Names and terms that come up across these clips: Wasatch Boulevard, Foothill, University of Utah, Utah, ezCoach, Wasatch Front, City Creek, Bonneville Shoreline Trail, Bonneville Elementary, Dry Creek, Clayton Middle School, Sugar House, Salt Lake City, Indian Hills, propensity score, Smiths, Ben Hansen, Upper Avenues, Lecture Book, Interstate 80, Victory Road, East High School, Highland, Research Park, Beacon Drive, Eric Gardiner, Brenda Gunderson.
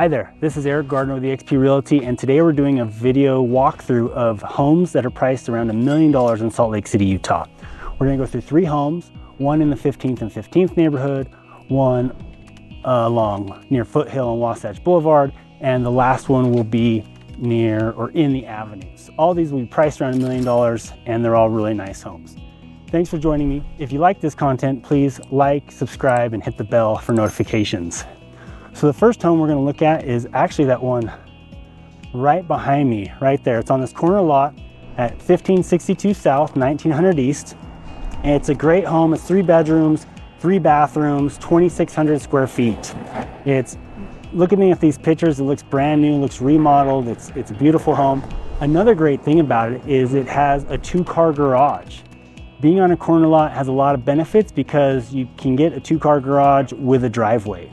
Hi there, this is Eric Gardiner with EXP Realty, and today we're doing a video walkthrough of homes that are priced around $1 million in Salt Lake City, Utah. We're gonna go through three homes, one in the 15th and 15th neighborhood, one along near Foothill and Wasatch Boulevard, and the last one will be near or in the Avenues. All these will be priced around $1 million, and they're all really nice homes. Thanks for joining me. If you like this content, please like, subscribe, and hit the bell for notifications. So the first home we're gonna look at is actually that one right behind me, right there. It's on this corner lot at 1562 South, 1900 East. And it's a great home. It's 3 bedrooms, 3 bathrooms, 2,600 square feet. It's, looking at these pictures, it looks brand new, looks remodeled. It's a beautiful home. Another great thing about it is it has a 2-car garage. Being on a corner lot has a lot of benefits because you can get a 2-car garage with a driveway.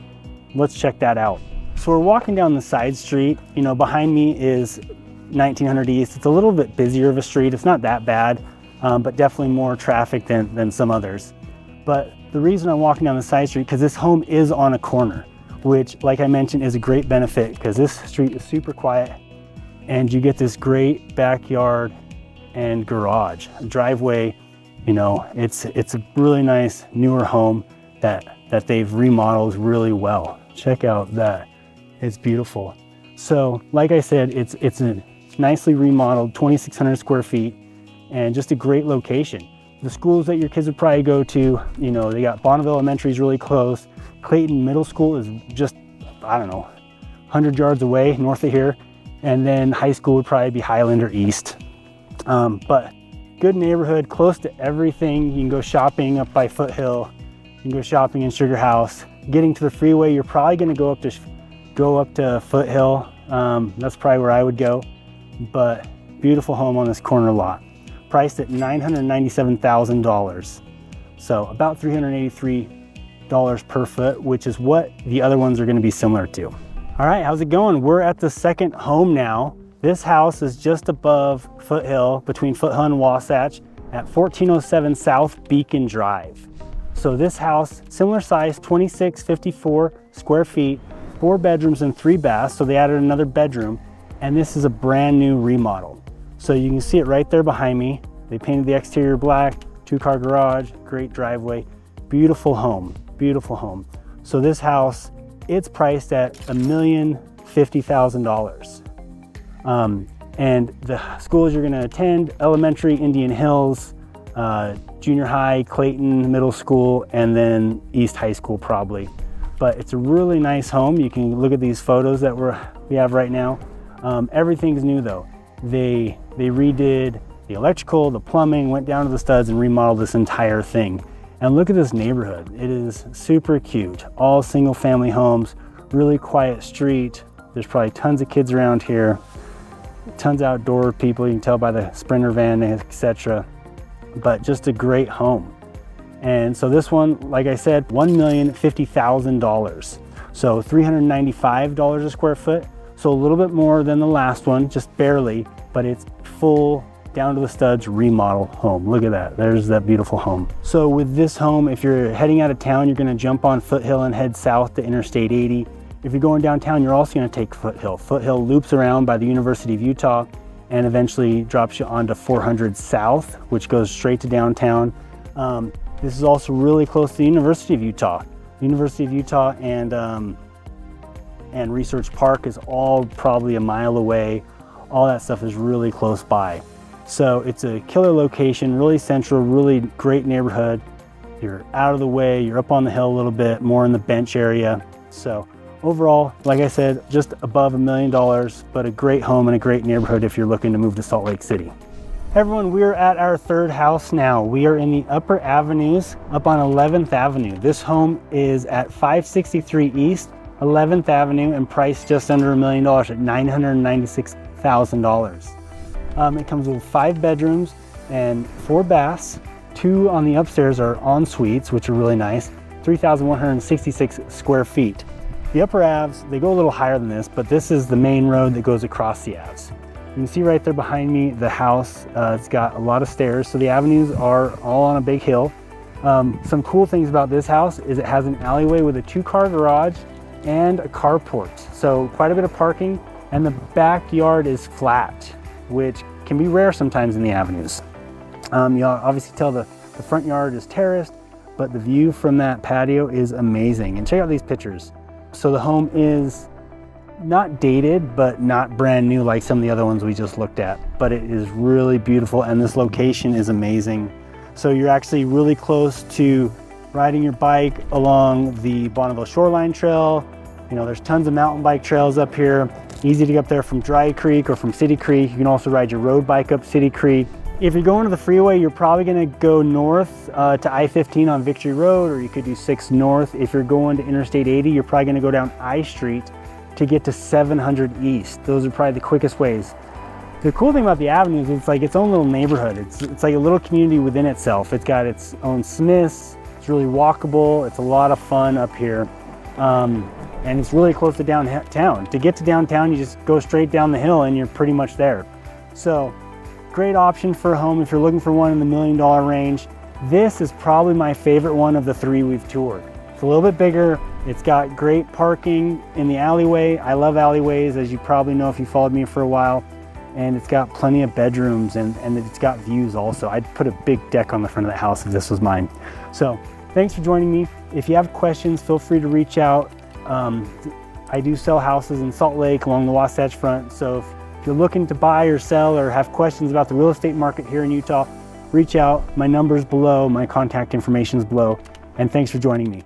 Let's check that out. So we're walking down the side street. You know, behind me is 1900 East. It's a little bit busier of a street. It's not that bad, but definitely more traffic than some others. But the reason I'm walking down the side street, because this home is on a corner, which, like I mentioned, is a great benefit because this street is super quiet and you get this great backyard and garage, driveway. You know, it's a really nice newer home that they've remodeled really well. Check out that, it's beautiful. So like I said, it's a nicely remodeled 2,600 square feet and just a great location. The schools that your kids would probably go to, you know, they got Bonneville Elementary is really close. Clayton Middle School is just, I don't know, 100 yards away north of here. And then high school would probably be Highland or East. But good neighborhood, close to everything. You can go shopping up by Foothill. You can go shopping in Sugar House. Getting to the freeway, you're probably gonna go up to Foothill. That's probably where I would go. But beautiful home on this corner lot, priced at $997,000. So about $383 per foot, which is what the other ones are gonna be similar to. All right, how's it going? We're at the second home now. This house is just above Foothill, between Foothill and Wasatch, at 1407 South Beacon Drive. So this house, similar size, 2,654 square feet, 4 bedrooms and 3 baths. So they added another bedroom, and this is a brand new remodel. So you can see it right there behind me. They painted the exterior black, 2-car garage, great driveway, beautiful home, beautiful home. So this house, it's priced at $1,050,000. And the schools you're gonna attend, elementary, Indian Hills, junior high, Clayton Middle School, and then East High School probably. But it's a really nice home. You can look at these photos that we have right now. Everything's new though. They redid the electrical, the plumbing, went down to the studs and remodeled this entire thing. And look at this neighborhood. It is super cute. All single family homes, really quiet street. There's probably tons of kids around here. Tons of outdoor people. You can tell by the Sprinter van, etc. But just a great home. And so this one, like I said, $1,050,000. So $395 a square foot. So a little bit more than the last one, just barely, but it's full down to the studs remodel home. Look at that, there's that beautiful home. So with this home, if you're heading out of town, you're gonna jump on Foothill and head south to Interstate 80. If you're going downtown, you're also gonna take Foothill. Foothill loops around by the University of Utah and eventually drops you onto 400 South, which goes straight to downtown. This is also really close to the University of Utah. University of Utah and Research Park is all probably a mile away. All that stuff is really close by. So it's a killer location, really central, really great neighborhood. You're out of the way, you're up on the hill a little bit, more in the bench area. So overall, like I said, just above $1 million, but a great home and a great neighborhood if you're looking to move to Salt Lake City. Hey everyone, we're at our third house now. We are in the Upper Avenues, up on 11th Avenue. This home is at 563 East 11th Avenue and priced just under $1 million at $996,000. It comes with 5 bedrooms and 4 baths. 2 on the upstairs are en suites, which are really nice, 3,166 square feet. The Upper Aves, they go a little higher than this, but this is the main road that goes across the Aves. You can see right there behind me, the house, it's got a lot of stairs. So the Avenues are all on a big hill. Some cool things about this house is it has an alleyway with a 2-car garage and a carport. So quite a bit of parking, and the backyard is flat, which can be rare sometimes in the avenues. You'll obviously tell the front yard is terraced, but the view from that patio is amazing. And check out these pictures. So the home is not dated, but not brand new like some of the other ones we just looked at, but it is really beautiful, and this location is amazing. So you're actually really close to riding your bike along the Bonneville Shoreline Trail. You know, there's tons of mountain bike trails up here. Easy to get up there from Dry Creek or from City Creek. You can also ride your road bike up City Creek. If you're going to the freeway, you're probably gonna go north to I-15 on Victory Road, or you could do 6 North. If you're going to Interstate 80, you're probably gonna go down I Street to get to 700 East. Those are probably the quickest ways. The cool thing about the avenues is it's like its own little neighborhood. It's like a little community within itself. It's got its own Smiths. It's really walkable. It's a lot of fun up here. And it's really close to downtown. To get to downtown, you just go straight down the hill and you're pretty much there. So great option for a home if you're looking for one in the $1 million range. This is probably my favorite one of the 3 we've toured. It's a little bit bigger. It's got great parking in the alleyway. I love alleyways, as you probably know if you followed me for a while. And it's got plenty of bedrooms, and it's got views also. I'd put a big deck on the front of the house if this was mine. So thanks for joining me. If you have questions, feel free to reach out. I do sell houses in Salt Lake along the Wasatch Front. So if you're looking to buy or sell or have questions about the real estate market here in Utah, reach out. My number's below, my contact information's below. And thanks for joining me.